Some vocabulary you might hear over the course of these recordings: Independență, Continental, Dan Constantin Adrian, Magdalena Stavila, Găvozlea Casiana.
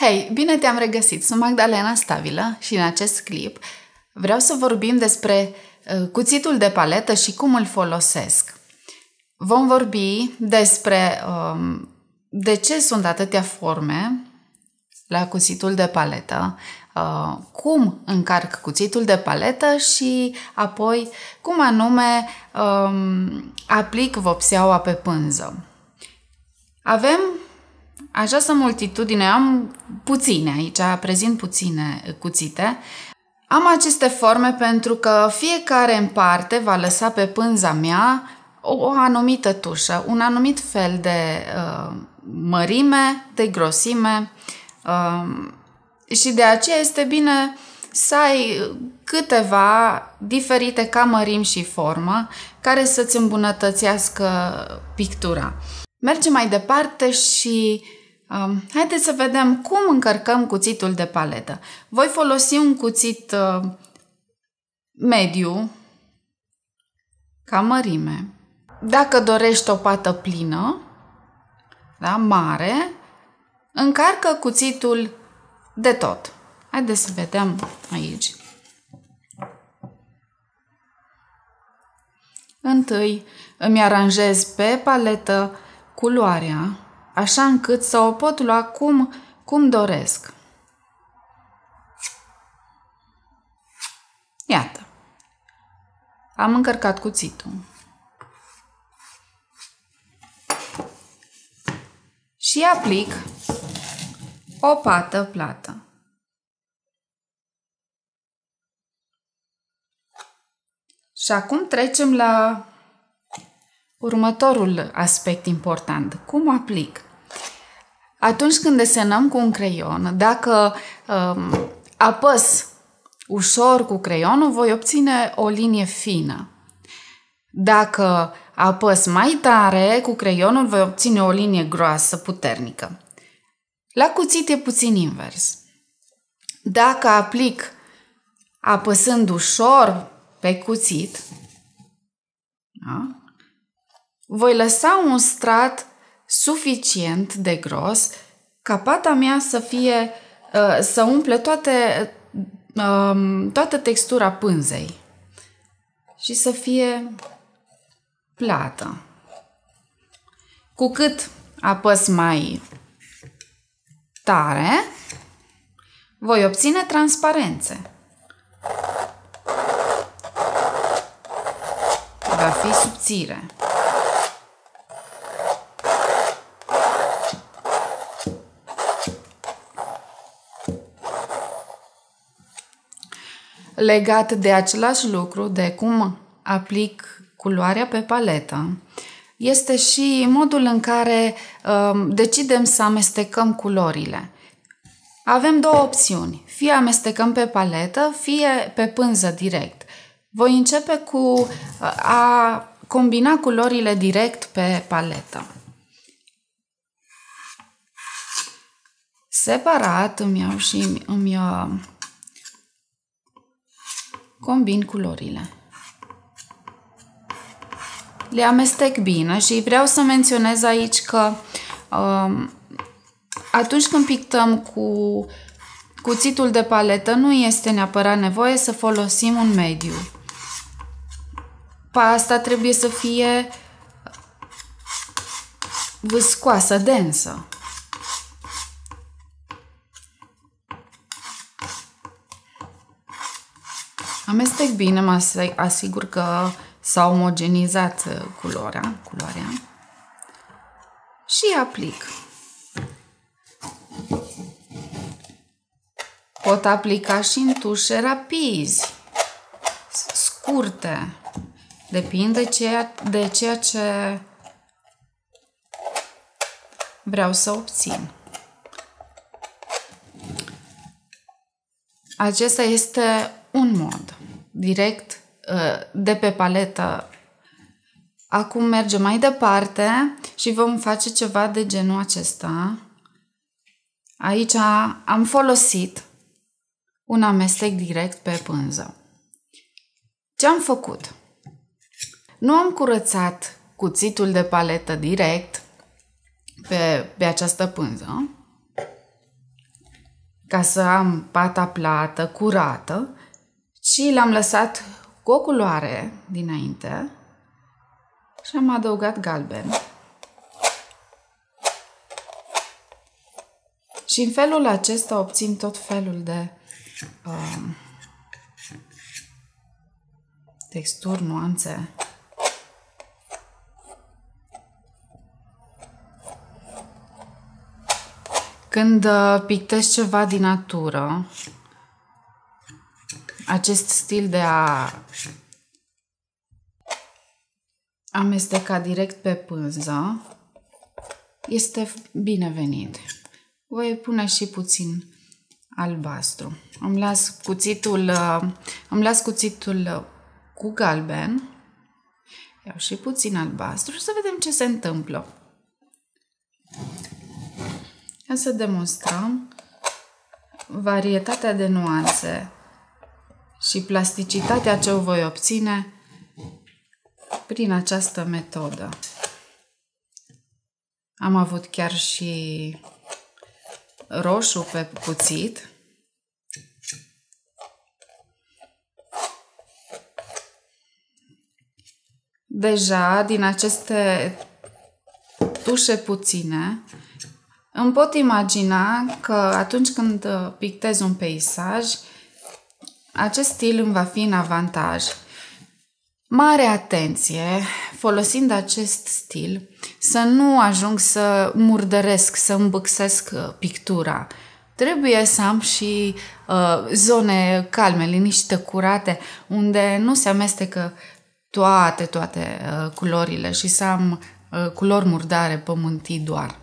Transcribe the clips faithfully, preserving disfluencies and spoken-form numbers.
Hei, bine te-am regăsit! Sunt Magdalena Stavila și în acest clip vreau să vorbim despre cuțitul de paletă și cum îl folosesc. Vom vorbi despre um, de ce sunt atâtea forme la cuțitul de paletă, uh, cum încarc cuțitul de paletă și apoi cum anume um, aplic vopseaua pe pânză. Avem această multitudine, am puține aici, prezint puține cuțite. Am aceste forme pentru că fiecare în parte va lăsa pe pânza mea o, o anumită tușă, un anumit fel de uh, mărime, de grosime uh, și de aceea este bine să ai câteva diferite ca mărimi și formă care să-ți îmbunătățească pictura. Mergem mai departe și um, haideți să vedem cum încărcăm cuțitul de paletă. Voi folosi un cuțit uh, mediu ca mărime. Dacă dorești o pată plină, da, mare, încarcă cuțitul de tot. Haideți să vedem aici. Întâi îmi aranjez pe paletă culoarea, așa încât să o pot lua cum, cum doresc. Iată. Am încărcat cuțitul. Și aplic o pată plată. Și acum trecem la următorul aspect important, cum aplic? Atunci când desenăm cu un creion, dacă um, apăs ușor cu creionul, voi obține o linie fină. Dacă apăs mai tare cu creionul, voi obține o linie groasă, puternică. La cuțit e puțin invers. Dacă aplic apăsând ușor pe cuțit, da? Voi lăsa un strat suficient de gros ca pata mea să fie să umple toate, toată textura pânzei și să fie plată. Cu cât apăs mai tare, voi obține transparențe. Va fi subțire. Legat de același lucru, de cum aplic culoarea pe paletă, este și modul în care um, decidem să amestecăm culorile. Avem două opțiuni, fie amestecăm pe paletă, fie pe pânză direct. Voi începe cu a combina culorile direct pe paletă. Separat îmi iau și îmi iau combin culorile. Le amestec bine și vreau să menționez aici că um, atunci când pictăm cu cuțitul de paletă nu este neapărat nevoie să folosim un mediu. Pasta trebuie să fie viscoasă, densă. Amestec bine, mă asigur că s-a omogenizat culoarea, culoarea și aplic. Pot aplica și în tușe rapizi, scurte, depinde ceea, de ceea ce vreau să obțin. Acesta este un mod direct de pe paletă. Acum mergem mai departe și vom face ceva de genul acesta. Aici am folosit un amestec direct pe pânză. Ce am făcut? Nu am curățat cuțitul de paletă direct pe, pe această pânză, ca să am pata plată, curată, și l-am lăsat cu o culoare dinainte și am adăugat galben. Și în felul acesta obțin tot felul de uh, texturi, nuanțe. Când pictez ceva din natură, acest stil de a amesteca direct pe pânză este binevenit. Voi pune și puțin albastru. Îmi las cuțitul, îmi las cuțitul cu galben, iau și puțin albastru și să vedem ce se întâmplă. Ca să demonstrăm varietatea de nuanțe și plasticitatea ce o voi obține prin această metodă. Am avut chiar și roșu pe cuțit. Deja din aceste tușe puține îmi pot imagina că atunci când pictez un peisaj, acest stil îmi va fi în avantaj. Mare atenție, folosind acest stil, să nu ajung să murdăresc, să îmbâxesc pictura. Trebuie să am și uh, zone calme, liniște, curate, unde nu se amestecă toate, toate uh, culorile și să am uh, culori murdare, pământii doar.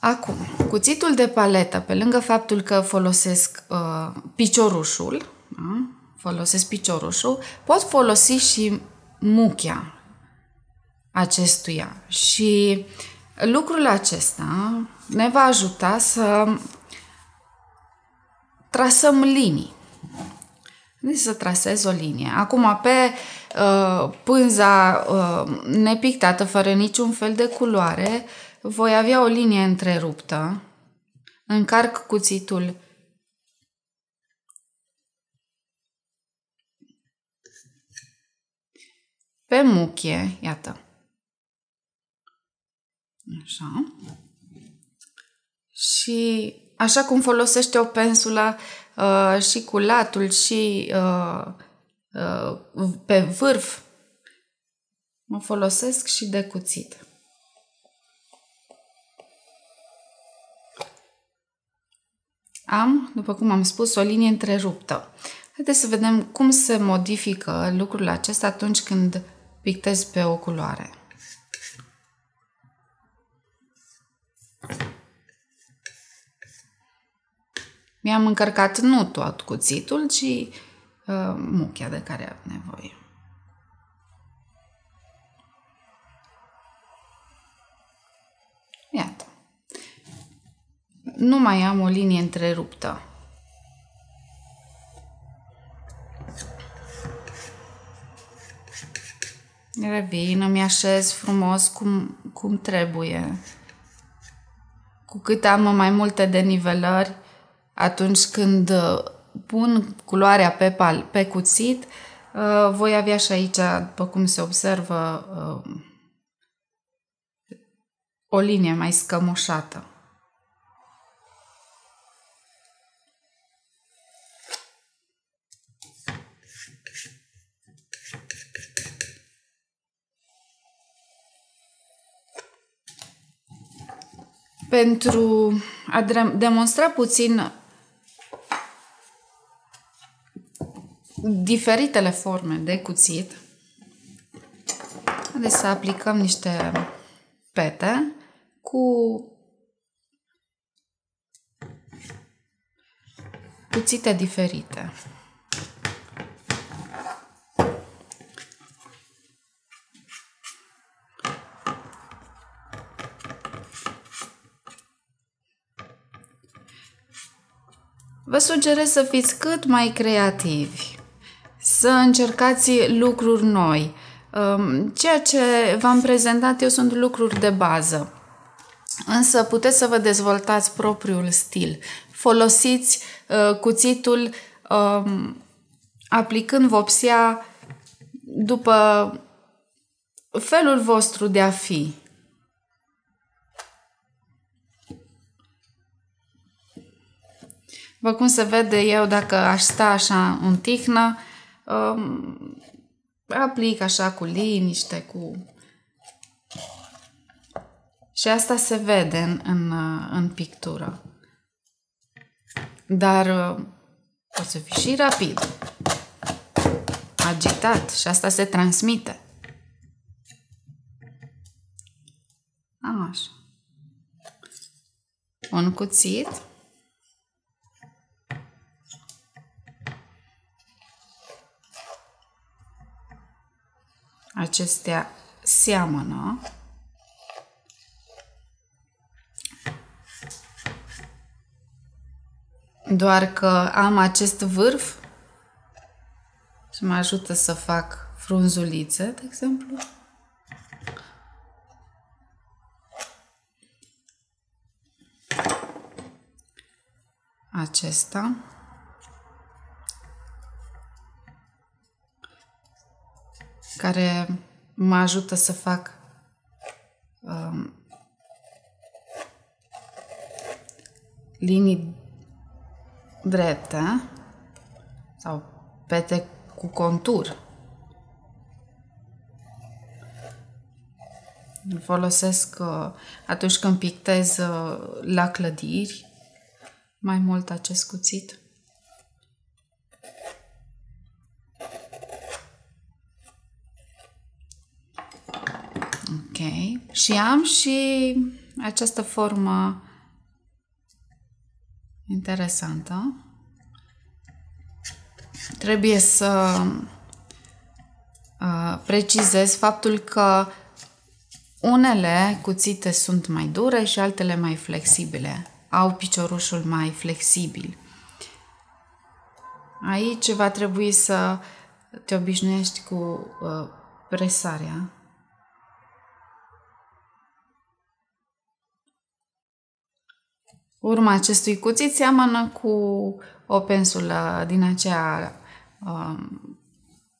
Acum, cuțitul de paletă, pe lângă faptul că folosesc uh, piciorușul, da? Folosesc piciorușul, pot folosi și muchia acestuia. Și lucrul acesta ne va ajuta să trasăm linii. Deci să trasez o linie. Acum, pe uh, pânza uh, nepictată, fără niciun fel de culoare, voi avea o linie întreruptă, încarc cuțitul pe muchie, iată, așa, și așa cum folosește o pensulă uh, și cu latul și uh, uh, pe vârf, mă folosesc și de cuțit. Am, după cum am spus, o linie întreruptă. Haideți să vedem cum se modifică lucrul acesta atunci când pictez pe o culoare. Mi-am încărcat nu tot cuțitul, ci uh, muchia de care am nevoie. Iată. Nu mai am o linie întreruptă. Revin, îmi așez frumos cum, cum trebuie. Cu cât am mai multe denivelări, atunci când pun culoarea pe, pal, pe cuțit, voi avea și aici, după cum se observă, o linie mai scămoșată. Pentru a demonstra puțin diferitele forme de cuțit, haideți să aplicăm niște pete cu cuțite diferite. Vă sugerez să fiți cât mai creativi, să încercați lucruri noi. Ceea ce v-am prezentat eu sunt lucruri de bază. însă puteți să vă dezvoltați propriul stil. Folosiți uh, cuțitul uh, aplicând vopsea după felul vostru de a fi. Vă cum se vede, eu dacă aș sta așa în tihnă, um, aplic așa cu liniște, cu... Și asta se vede în, în, în pictură. Dar uh, o să fii și rapid, agitat, și asta se transmite. Așa. Un cuțit. Acestea seamănă. Doar că am acest vârf și mă ajută să fac frunzulițe, de exemplu. Acesta. Care mă ajută să fac um, linii drepte sau pete cu contur. Îl folosesc uh, atunci când pictez uh, la clădiri mai mult acest cuțit. Ok. Și am și această formă interesantă. Trebuie să uh, precizez faptul că unele cuțite sunt mai dure și altele mai flexibile. Au piciorușul mai flexibil. Aici va trebui să te obișnuiești cu uh, presarea. Urma acestui cuțit seamănă cu o pensulă din aceea um,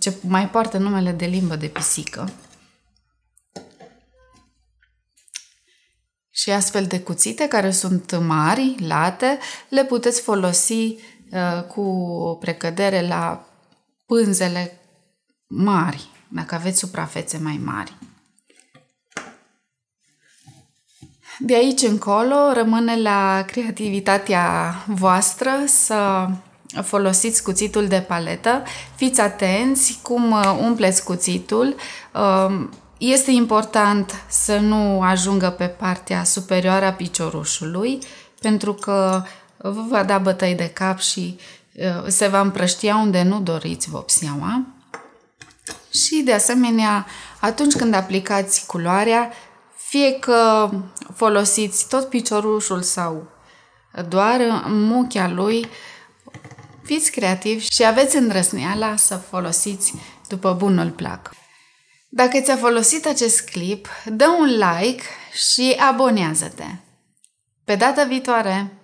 ce mai poartă numele de limbă de pisică. Și astfel de cuțite care sunt mari, late, le puteți folosi uh, cu o precădere la pânzele mari, dacă aveți suprafețe mai mari. De aici încolo rămâne la creativitatea voastră să folosiți cuțitul de paletă. Fiți atenți cum umpleți cuțitul. Este important să nu ajungă pe partea superioară a piciorușului, pentru că vă va da bătăi de cap și se va împrăștia unde nu doriți vopseaua. Și de asemenea, atunci când aplicați culoarea, fie că folosiți tot piciorușul sau doar muchea lui, fiți creativi și aveți îndrăzneala să folosiți după bunul plac. Dacă ți-a folosit acest clip, dă un like și abonează-te! Pe data viitoare!